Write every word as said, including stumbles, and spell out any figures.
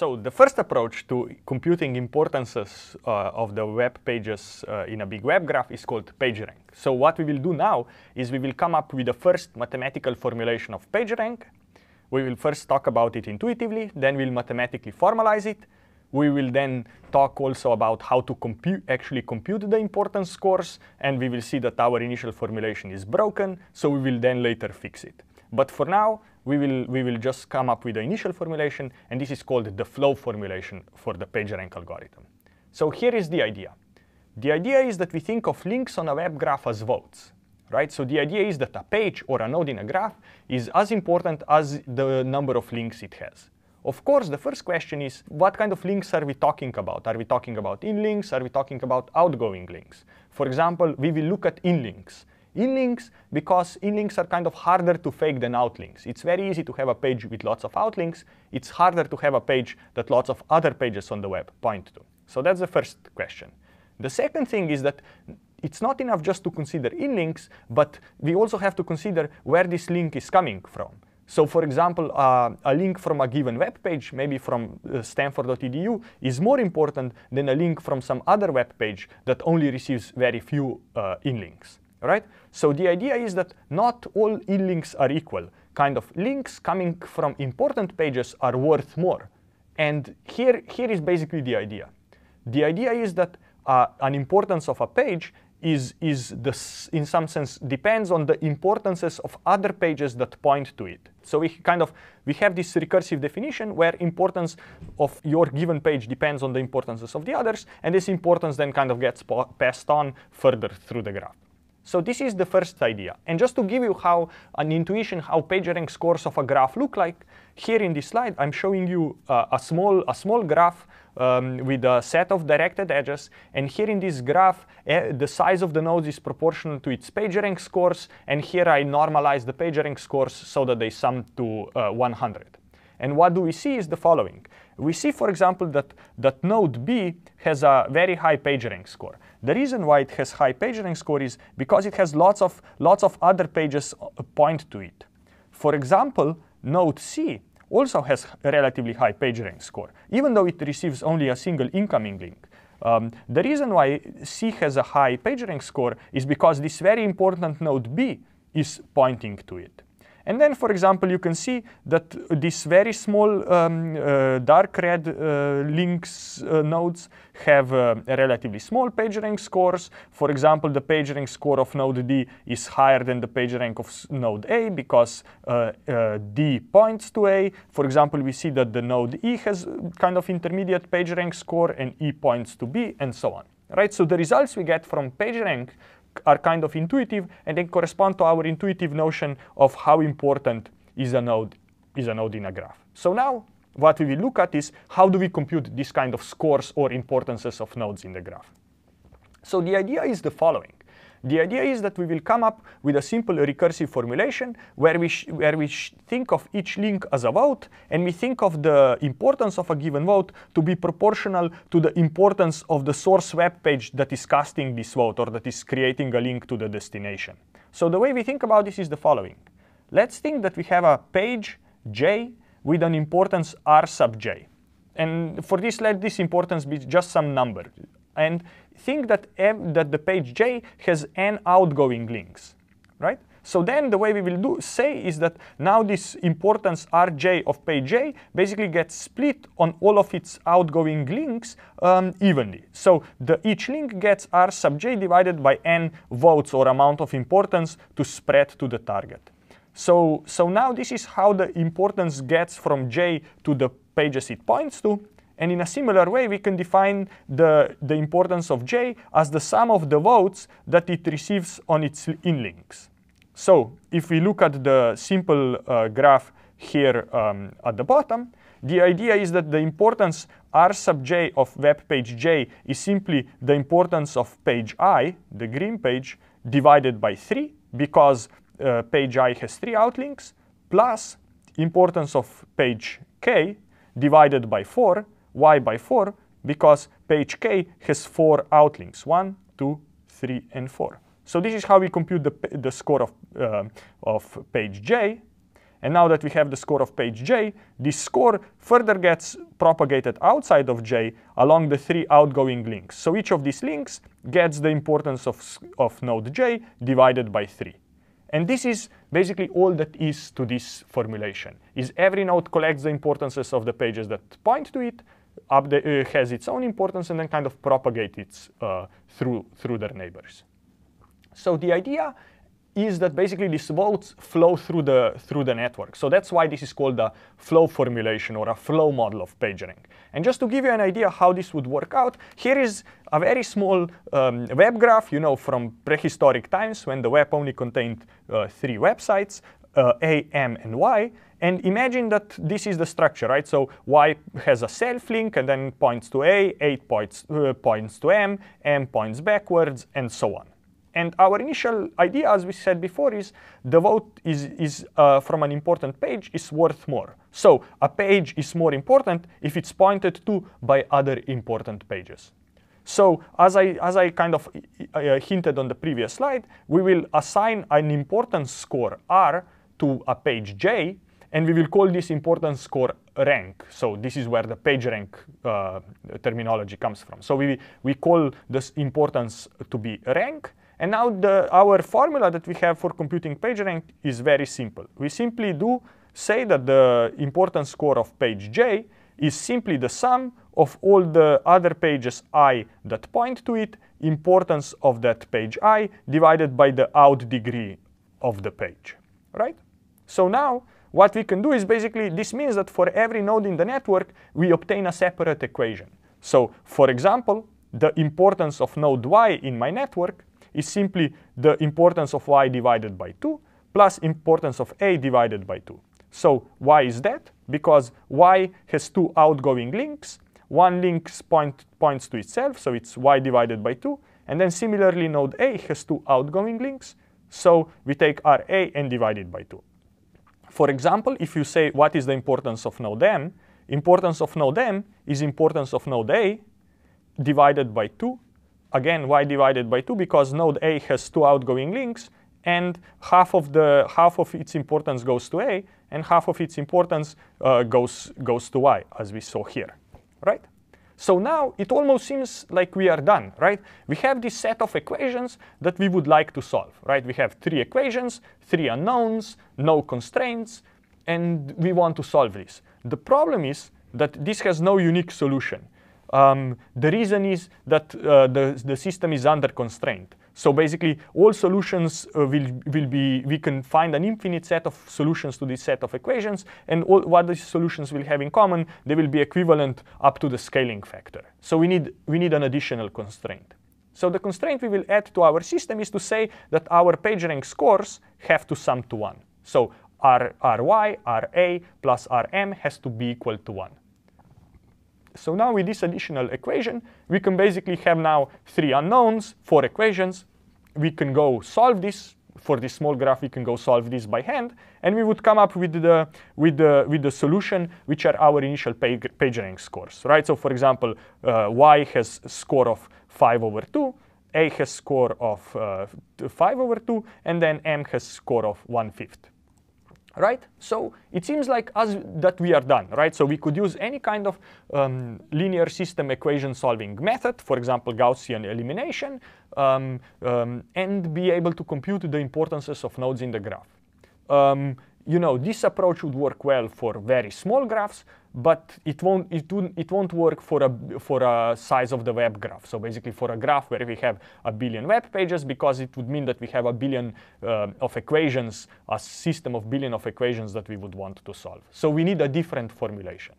So the first approach to computing importances uh, of the web pages uh, in a big web graph is called PageRank. So what we will do now is we will come up with the first mathematical formulation of PageRank. We will first talk about it intuitively, then we'll mathematically formalize it. We will then talk also about how to compute, actually compute the importance scores, and we will see that our initial formulation is broken, so we will then later fix it. But for now, we will, we will just come up with the initial formulation, and this is called the flow formulation for the PageRank algorithm. So here is the idea. The idea is that we think of links on a web graph as votes, right? So the idea is that a page or a node in a graph is as important as the number of links it has. Of course, the first question is, what kind of links are we talking about? Are we talking about inlinks? Are we talking about outgoing links? For example, we will look at inlinks. Inlinks, because inlinks are kind of harder to fake than outlinks. It's very easy to have a page with lots of outlinks. It's harder to have a page that lots of other pages on the web point to. So that's the first question. The second thing is that it's not enough just to consider inlinks, but we also have to consider where this link is coming from. So for example, uh, a link from a given web page, maybe from uh, stanford dot e d u, is more important than a link from some other web page that only receives very few uh, inlinks. Right? So the idea is that not all inlinks are equal. Kind of links coming from important pages are worth more. And here, here is basically the idea. The idea is that uh, an importance of a page is, is the, in some sense, depends on the importances of other pages that point to it. So we kind of, we have this recursive definition where importance of your given page depends on the importances of the others, and this importance then kind of gets passed on further through the graph. So this is the first idea. And just to give you how an intuition how PageRank scores of a graph look like, here in this slide I'm showing you uh, a small a small graph um, with a set of directed edges. And here in this graph, eh, the size of the nodes is proportional to its PageRank scores. And here I normalize the PageRank scores so that they sum to uh, one hundred. And what do we see is the following. We see, for example, that, that node B has a very high PageRank score. The reason why it has high PageRank score is because it has lots of, lots of other pages point to it. For example, node C also has a relatively high PageRank score, even though it receives only a single incoming link. Um, the reason why C has a high PageRank score is because this very important node B is pointing to it. And then, for example, you can see that these very small um, uh, dark red uh, links uh, nodes have uh, relatively small PageRank scores. For example, the PageRank score of node D is higher than the PageRank of node A because uh, uh, D points to A. For example, we see that the node E has kind of intermediate PageRank score and E points to B, and so on. Right? So the results we get from PageRank are kind of intuitive, and they correspond to our intuitive notion of how important is a node is a node in a graph. So now what we will look at is how do we compute this kind of scores or importances of nodes in the graph. So the idea is the following. The idea is that we will come up with a simple recursive formulation where we, sh where we sh think of each link as a vote, and we think of the importance of a given vote to be proportional to the importance of the source web page that is casting this vote or that is creating a link to the destination. So the way we think about this is the following. Let's think that we have a page J with an importance R sub J. And for this, let this importance be just some number. And think that, M, that the page J has n outgoing links, right? So then the way we will do say is that now this importance R J of page J basically gets split on all of its outgoing links um, evenly. So the, each link gets R sub J divided by n votes or amount of importance to spread to the target. So, so now this is how the importance gets from J to the pages it points to. And in a similar way, we can define the, the importance of J as the sum of the votes that it receives on its inlinks. So if we look at the simple uh, graph here um, at the bottom, the idea is that the importance R sub J of web page J is simply the importance of page I, the green page, divided by three, because uh, page I has three outlinks, plus importance of page K divided by four, Why by four? Because page K has four outlinks, one, two, three, and four. So this is how we compute the, the score of, uh, of page J. And now that we have the score of page J, this score further gets propagated outside of J along the three outgoing links. So each of these links gets the importance of, of node J divided by three. And this is basically all that is to this formulation, is every node collects the importances of the pages that point to it, update, uh, has its own importance, and then kind of propagates it uh, through, through their neighbors. So the idea is that basically these votes flow through the, through the network. So that's why this is called a flow formulation or a flow model of PageRank. And just to give you an idea how this would work out, here is a very small um, web graph, you know, from prehistoric times when the web only contained uh, three websites, uh, A, M, and Y. And imagine that this is the structure, right? So Y has a self-link and then points to A, A points, uh, points to M, M points backwards, and so on. And our initial idea, as we said before, is the vote is, is uh, from an important page is worth more. So a page is more important if it's pointed to by other important pages. So as I, as I kind of uh, hinted on the previous slide, we will assign an importance score R to a page J, and we will call this importance score rank. So this is where the PageRank uh, terminology comes from. So we, we call this importance to be rank. And now the, our formula that we have for computing PageRank is very simple. We simply do say that the importance score of page J is simply the sum of all the other pages I that point to it, importance of that page I divided by the out degree of the page, right? So now what we can do is basically this means that for every node in the network, we obtain a separate equation. So for example, the importance of node Y in my network is simply the importance of Y divided by two plus importance of A divided by two. So why is that? Because Y has two outgoing links. One link point, points to itself, so it's Y divided by two. And then similarly, node A has two outgoing links. So we take R A and divide it by two. For example, if you say what is the importance of node M, importance of node M is importance of node A divided by two. Again, Y divided by two, because node A has two outgoing links, and half of the half of its importance goes to A, and half of its importance uh, goes goes to Y, as we saw here, right? So now it almost seems like we are done, right? We have this set of equations that we would like to solve, right? We have three equations, three unknowns, no constraints, and we want to solve this. The problem is that this has no unique solution. Um, the reason is that uh, the, the system is under constraint. So basically, all solutions uh, will, will be, we can find an infinite set of solutions to this set of equations, and all, what these solutions will have in common, they will be equivalent up to the scaling factor. So we need, we need an additional constraint. So the constraint we will add to our system is to say that our PageRank scores have to sum to one. So R, Ry, Ra plus Rm has to be equal to one. So now with this additional equation, we can basically have now three unknowns, four equations. We can go solve this. For this small graph, we can go solve this by hand, and we would come up with the with the with the solution, which are our initial page, PageRank scores, right? So for example, uh, Y has a score of five over two, A has score of uh, five over two, and then M has score of one fifth. Right? So it seems like as that we are done, right? So we could use any kind of um, linear system equation solving method, for example, Gaussian elimination, um, um, and be able to compute the importances of nodes in the graph. Um, you know, this approach would work well for very small graphs, but it won't, it won't, it won't work for a, for a size of the web graph. So basically for a graph where we have a billion web pages, because it would mean that we have a billion uh, of equations, a system of billion of equations that we would want to solve. So we need a different formulation.